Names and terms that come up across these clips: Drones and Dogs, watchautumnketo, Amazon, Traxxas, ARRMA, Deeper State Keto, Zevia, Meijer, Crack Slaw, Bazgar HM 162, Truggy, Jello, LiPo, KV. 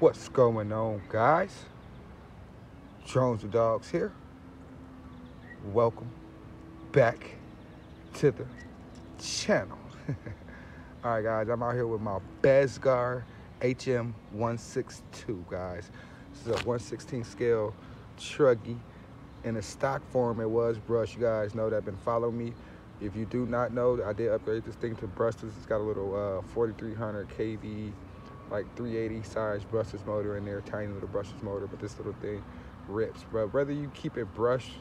What's going on, guys? Drones and Dogs here. Welcome back to the channel. All right, guys, I'm out here with my Bazgar HM 162, guys. This is a 1/16 scale Truggy in a stock form. It was brushed. You guys know that. Been following me. If you do not know, I did upgrade this thing to brushless. It's got a little 4300 KV, like 380 size brushless motor in there, tiny little brushless motor, but this little thing rips. But whether you keep it brushed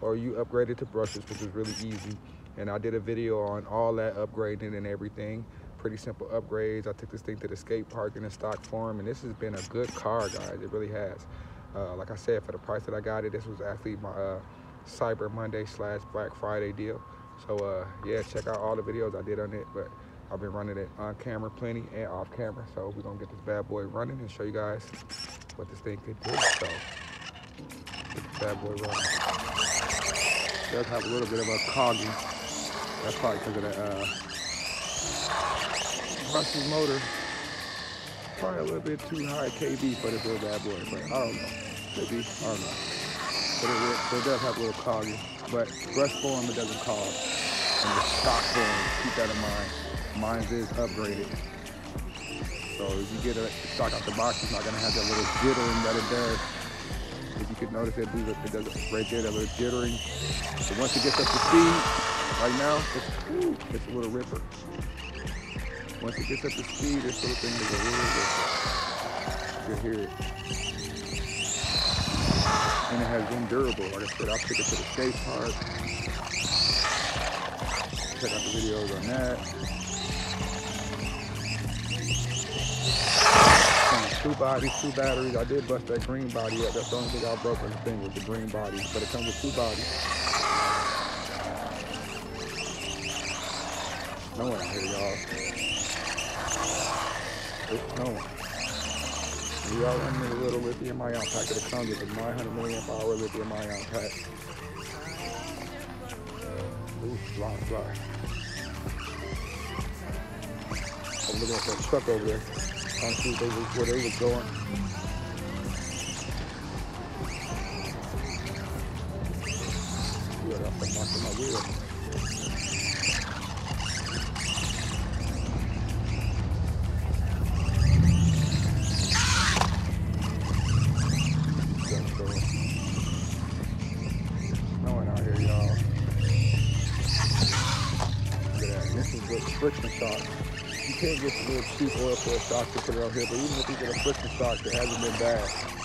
or you upgrade it to brushless, which is really easy, and I did a video on all that upgrading and everything, pretty simple upgrades. I took this thing to the skate park in a stock form, and this has been a good car, guys. It really has. Like I said, for the price that I got it, this was actually my Cyber Monday / Black Friday deal. So yeah, check out all the videos I did on it, but I've been running it on camera plenty and off camera. So we're gonna get this bad boy running and show you guys what this thing could do. So get this bad boy running. It does have a little bit of a coggy. That's probably because of the brushless motor. Probably a little bit too high KV for this little bad boy, but I don't know. Maybe, I don't know. But it does have a little coggy. But brush form, it doesn't cog. And the stock form, keep that in mind. Mine is upgraded, so if you get a stock out the box, it's not gonna have that little jittering that it does. If you could notice, it does right there, that little jittering. So once it gets up to speed, right now it's a little ripper. Once it gets up to speed, this little thing is a little ripper. You can hear it, and it has been durable. Like I said, I'll take it to the skate park. Check out the videos on that. Two bodies, two batteries. I did bust that green body up. That's the only thing I broke on the thing was the green body. But it comes with two bodies. No one out here, y'all. It's no one. Y'all running a little lithium-ion pack that it comes with. It's 900 milliamp hour lithium-ion pack. Ooh, fly. I'm looking at that truck over there. Trying to see where they were going. Yeah, that's a knock in my wheel. No one out here, y'all. Look at that. This is with friction shock. You can't get a little cheap oil for a stock to put it on here, but even if you get a friction stock that hasn't been bad,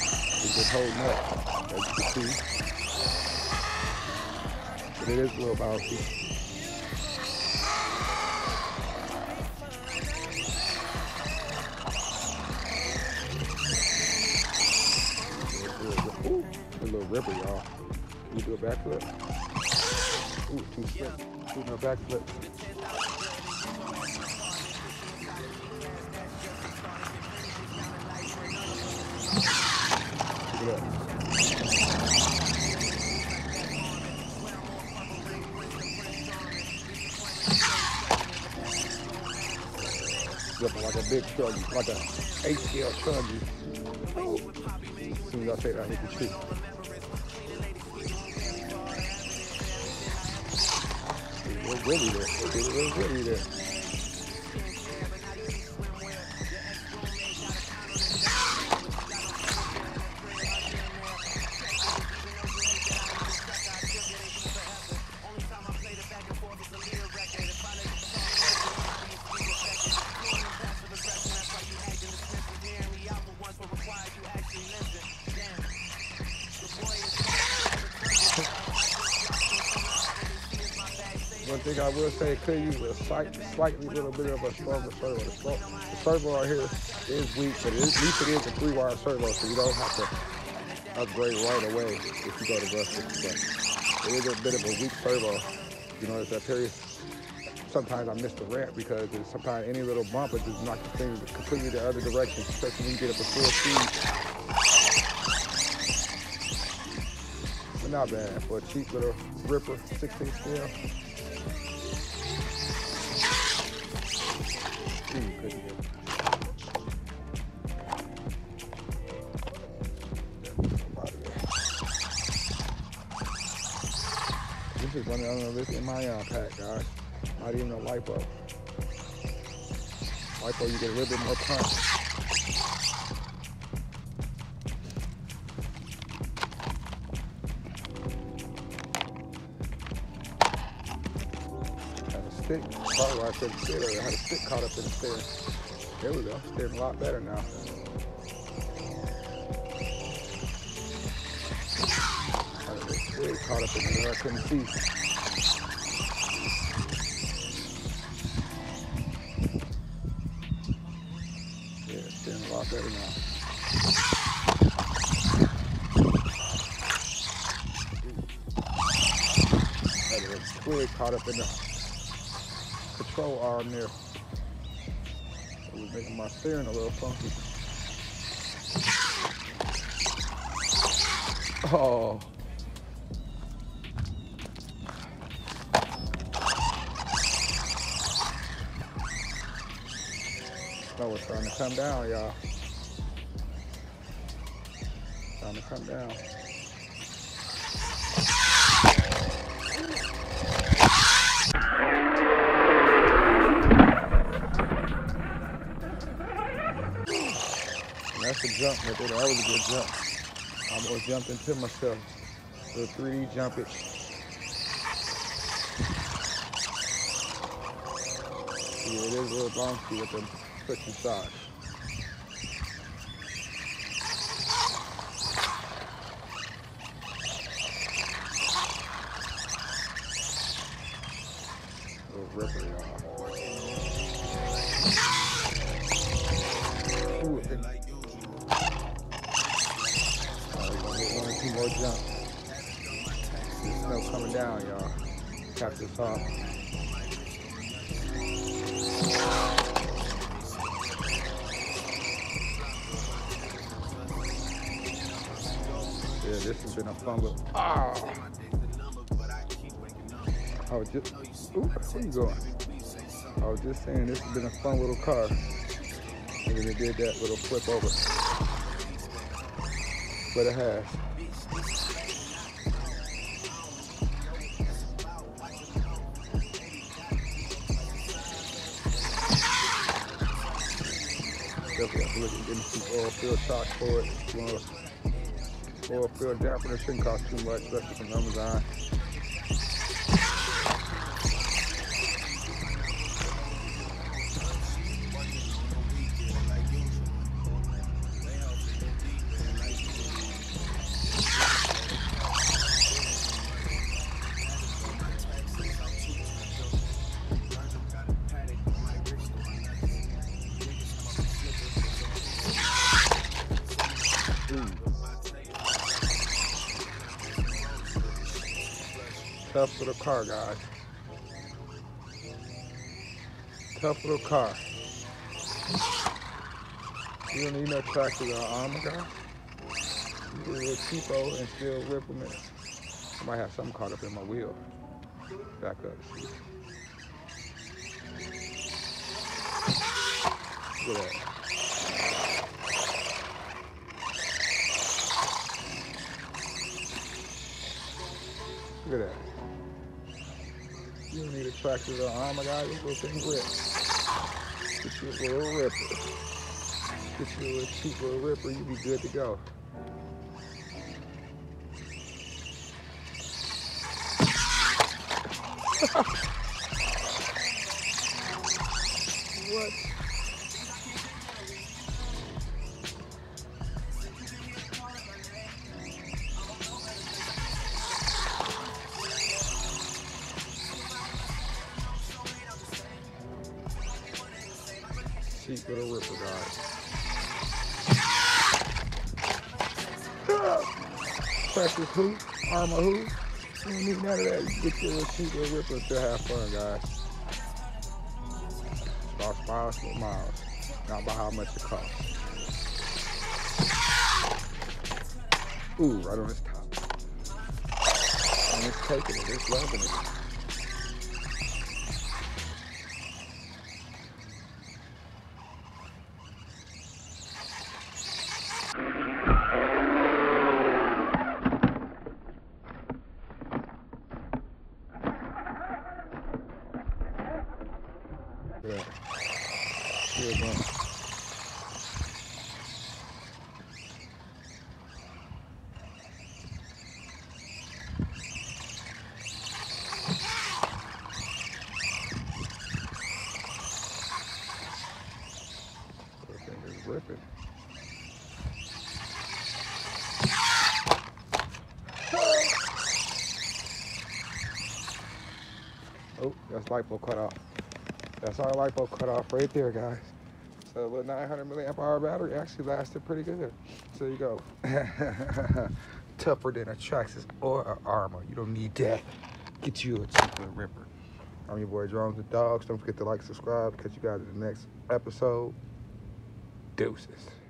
it's just holding up, as you can see. But it is a little bouncy. Ooh, a little ripper, y'all. You do a backflip. Ooh, too slick. Do no backflip. Look. Looking like a big Truggy, like a 8 scale Truggy. Oh. As soon as I take that, I hit the tree. It was really there. It was really there. One thing I will say, it could use a slightly little bit of a stronger servo. The servo out here is weak, but at least it is a 3-wire servo, so you don't have to upgrade right away if you go to brushless. But it is a bit of a weak servo. You notice that period? Sometimes I miss the ramp because sometimes any little bump, it just knocks the thing completely the other direction, especially when you get up to full speed. But not bad for a cheap little ripper, 16 scale. Ooh, just running out of this in my pack, guys. Not even a lipo. Lipo, you get a little bit more punch. Had a stick caught right up in the stair. I had a stick caught up in the stair. There we go. It's getting a lot better now. Really caught up in there, I couldn't see. Yeah, it's getting a lot better now. It's really caught up in the control arm there. It was making my steering a little funky. Oh. Oh, it's starting to come down, y'all. Starting to come down. And that's a jump, that was a good jump. I almost jumped into myself. The 3D jump it. Yeah, it is a little bouncy with them. Put some size. Little ripper, y'all. Ooh, hit. Alright, we're gonna hit one or two more jumps. There's snow coming down, y'all. Cap this off. Yeah, this has been a fun look. I was just saying this has been a fun little car. And then it did that little flip over. But it has. Definitely have to look at getting some oil field shock for it. Oil field dampener shouldn't cost too much, especially from Amazon. Tough little car, guys. Tough little car. You don't need no Traxxas or ARRMA, guys. You get a cheapo and still rip them in. I might have something caught up in my wheel. Back up. Look at that. Look at that. You don't need a Traxxas or ARRMA, guys. This little thing rips. Get you a little ripper. Get you a little cheap little ripper, you be good to go. What? Cheap little ripper, guys. Traxxas hoop, ARRMA hoop. You don't need none of that. You get your little cheap little ripper to have fun, guys. Lost miles for miles. Not by how much it costs. Ooh, right on its top. And it's taking it. It's loving it. this LiPo cut off. That's our LiPo cut off right there, guys. So the 900 milliamp hour battery actually lasted pretty good. So you go. Tougher than a Traxxas or an ARRMA. You don't need that. Get you a cheaper ripper. I'm your boy, Drones and Dogs. Don't forget to like, subscribe, catch you guys in the next episode. Deuces.